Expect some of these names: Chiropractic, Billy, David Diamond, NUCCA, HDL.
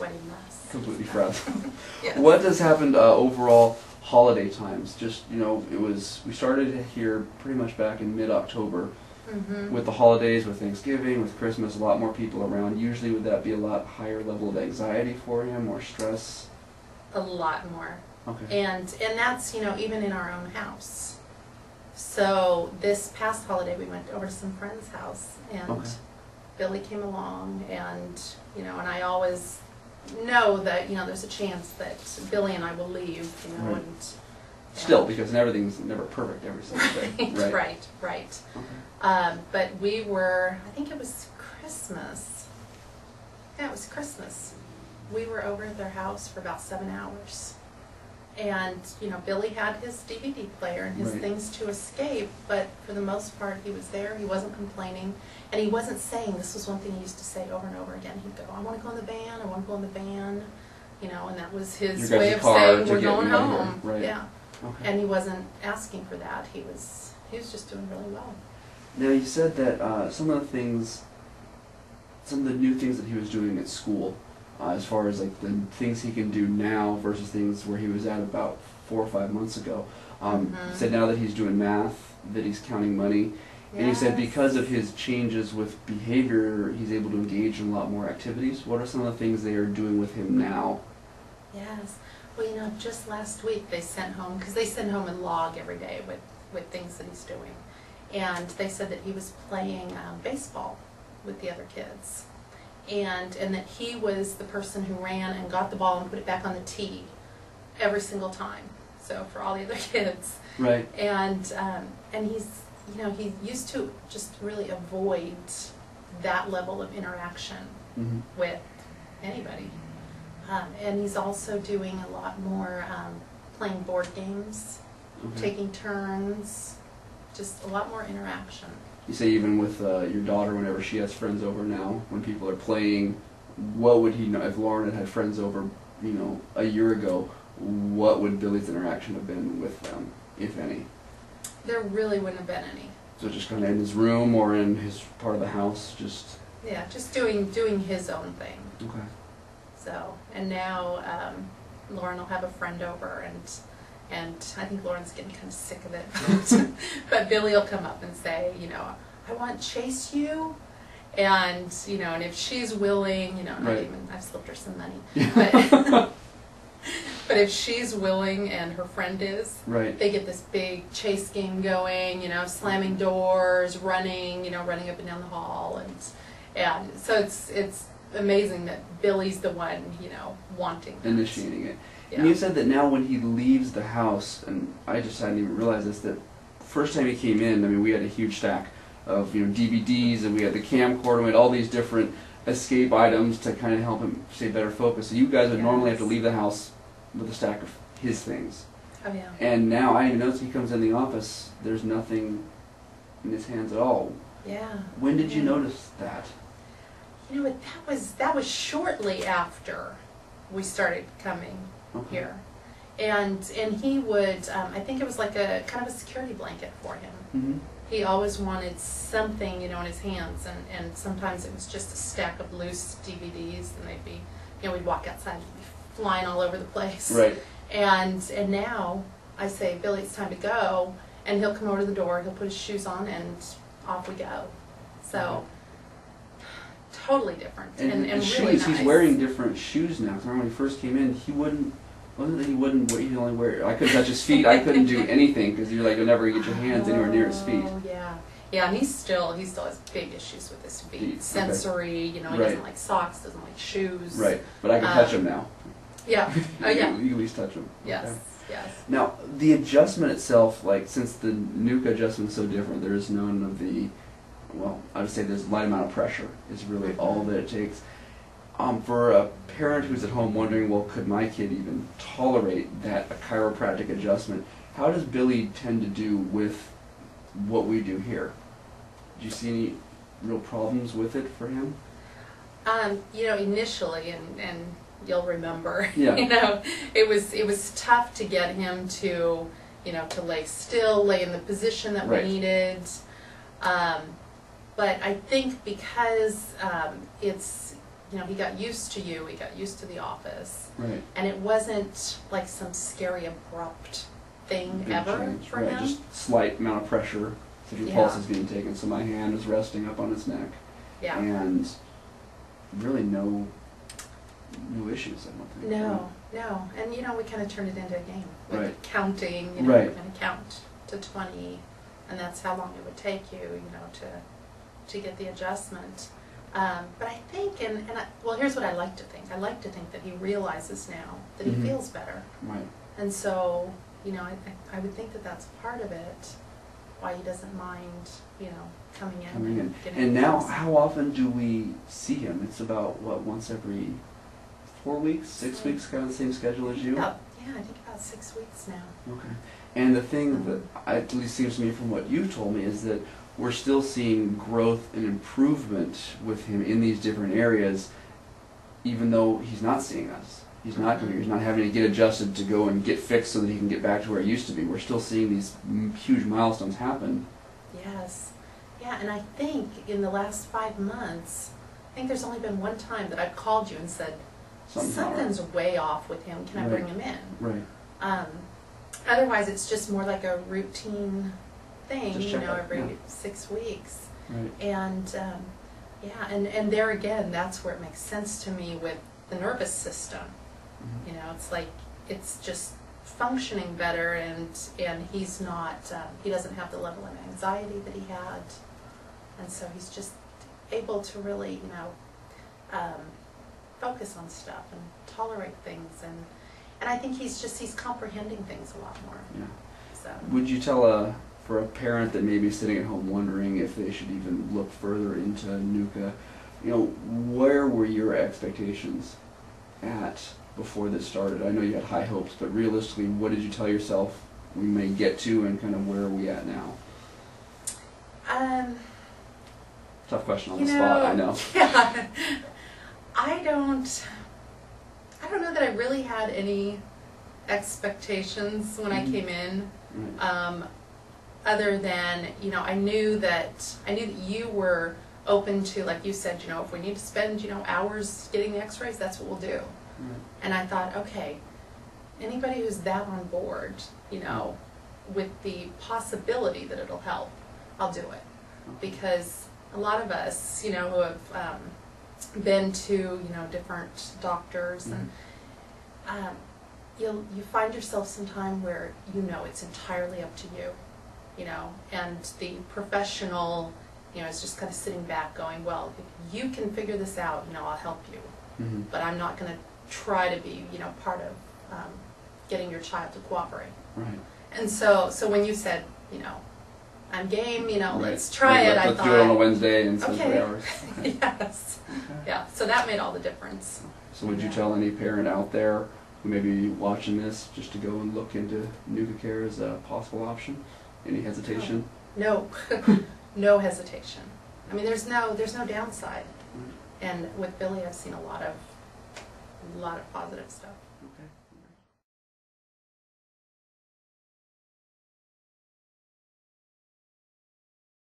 sweaty mess. Completely frazzled. Yes. What has happened overall holiday times? Just, you know, it was, we started here pretty much back in mid-October. Mm-hmm. With the holidays, with Thanksgiving, with Christmas, a lot more people around. Usually would that be a lot higher level of anxiety for him or stress? A lot more. Okay. And that's, you know, even in our own house. So this past holiday we went over to some friend's house and okay. Billy came along, and, you know, and I always know that, you know, there's a chance that Billy and I will leave, you know, right. And still, because everything's never perfect every single day. Right, right, right. Okay. But we were, I think it was Christmas. Yeah, it was Christmas. We were over at their house for about 7 hours. And, you know, Billy had his DVD player and his right. things to escape, but for the most part he was there, he wasn't complaining, and he wasn't saying, this was one thing he used to say over and over again, he'd go, I want to go in the van, I want to go in the van, you know, and that was his way of saying, we're going home. Right. Yeah. Okay. And he wasn't asking for that, he was just doing really well. Now you said that some of the new things that he was doing at school, as far as like the things he can do now versus things where he was at about 4 or 5 months ago. Mm-hmm. He said now that he's doing math, that he's counting money, yes. and he said because of his changes with behavior, he's able to engage in a lot more activities. What are some of the things they are doing with him now? Yes, well, you know, just last week they sent home, because they send home a log every day with things that he's doing, and they said that he was playing baseball with the other kids. And that he was the person who ran and got the ball and put it back on the tee every single time, so for all the other kids. Right. And he's, you know, he used to just really avoid that level of interaction mm-hmm. with anybody. And he's also doing a lot more playing board games, mm-hmm. taking turns, just a lot more interaction. You say even with your daughter, whenever she has friends over now, when people are playing, what would he know? If Lauren had friends over, you know, a year ago, what would Billy's interaction have been with them, if any? There really wouldn't have been any. So just kind of in his room or in his part of the house, just... Yeah, just doing his own thing. Okay. So, and now Lauren will have a friend over, and I think Lauren's getting kind of sick of it. But Billy will come up and say, you know, I want to chase you. And, you know, and if she's willing, you know, not right. even, I've slipped her some money. But, but if she's willing and her friend is, right. they get this big chase game going, you know, slamming doors, running, you know, running up and down the hall. And so it's amazing that Billy's the one, you know, wanting that. Initiating it. Yeah. And you said that now when he leaves the house, and I just hadn't even realized this, that first time he came in, I mean, we had a huge stack of, you know, DVDs, and we had the camcorder, and we had all these different escape items to kind of help him stay better focused. So you guys would yes. normally have to leave the house with a stack of his things. Oh, yeah. And now I even noticed he comes in the office, there's nothing in his hands at all. Yeah. When did yeah. you notice that? You know what, that was shortly after we started coming. Okay. Here, and he would. I think it was like a kind of a security blanket for him. Mm-hmm. He always wanted something, you know, in his hands, and sometimes it was just a stack of loose DVDs, and they'd be, you know, we'd walk outside and be flying all over the place. Right. And now I say, Billy, it's time to go, and he'll come over to the door, he'll put his shoes on, and off we go. So. Okay. Totally different, and shoes. Really nice. He's wearing different shoes now. I remember when he first came in, he'd only wear. I couldn't touch his feet. I couldn't do anything because you're like, you'll never get your hands anywhere near his feet. Yeah, yeah. And he still has big issues with his feet. Okay. Sensory, you know, he right. doesn't like socks, doesn't like shoes. Right, but I can touch him now. Yeah. Oh yeah. You can at least touch him. Yes. Okay. Yes. Now the adjustment itself, like since the NUCCA adjustment is so different, there is none of the. Well, I would say there's a light amount of pressure is really all that it takes. For a parent who's at home wondering, well, could my kid even tolerate that a chiropractic adjustment? How does Billy tend to do with what we do here? Do you see any real problems with it for him? You know, initially, and you'll remember, yeah. you know, it was tough to get him to, you know, to lay still, lay in the position that right. we needed. But I think because it's you know, he got used to you, he got used to the office. Right. And it wasn't like some scary abrupt thing ever for him. Just slight amount of pressure that your pulse is being taken, so my hand is resting up on his neck. Yeah. And really no issues, I don't think. No, no. And you know, we kind of turned it into a game. With counting, you know, we're going to count to 20, and that's how long it would take you, you know, to get the adjustment. But I think, well, here's what I like to think. I like to think that he realizes now that he feels better. Right. And so, you know, I would think that that's part of it, why he doesn't mind, you know, coming in. And now, how often do we see him? It's about, what, once every 4 weeks, six weeks, kind of the same schedule as you? Yeah, I think about 6 weeks now. Okay. And the thing that at least seems to me from what you've told me is that we're still seeing growth and improvement with him in these different areas, even though he's not seeing us. He's not coming. He's not having to get adjusted to go and get fixed so that he can get back to where he used to be. We're still seeing these huge milestones happen. Yes. Yeah, and I think in the last 5 months, I think there's only been one time that I've called you and said, something's way off with him, can I bring him in? Right. Otherwise, it's just more like a routine thing, just every 6 weeks. Right. And, yeah, and there again, that's where it makes sense to me with the nervous system. You know, it's like, it's just functioning better, and he's not, he doesn't have the level of anxiety that he had. And so he's just able to really, you know, focus on stuff and tolerate things, and I think he's comprehending things a lot more. Yeah. So. Would you tell for a parent that may be sitting at home wondering if they should even look further into NUCCA, you know, where were your expectations at before this started? I know you had high hopes, but realistically, what did you tell yourself we may get to, and kind of where are we at now? Tough question on the spot, I know. Yeah. I don't know that I really had any expectations when I came in, other than, you know, I knew that you were open to, like you said, you know, if we need to spend, you know, hours getting the x-rays, that's what we'll do. And I thought, okay, anybody who's that on board, you know, with the possibility that it'll help, I'll do it. Because a lot of us, you know, who have been to, you know, different doctors, and you find yourself sometime where, you know, it's entirely up to you, you know, and the professional, you know, is just kind of sitting back going, well, if you can figure this out, you know, I'll help you, but I'm not going to try to be, you know, part of getting your child to cooperate. Right. And so when you said, you know, I'm game, you know, let's try it, I thought, let's do it on a Wednesday and spend 3 hours. Yes. Okay. Yeah, so that made all the difference. So would you tell any parent out there who may be watching this just to go and look into NUCCA care as a possible option? Any hesitation? No. No hesitation. I mean, there's no downside. And with Billy, I've seen a lot of positive stuff.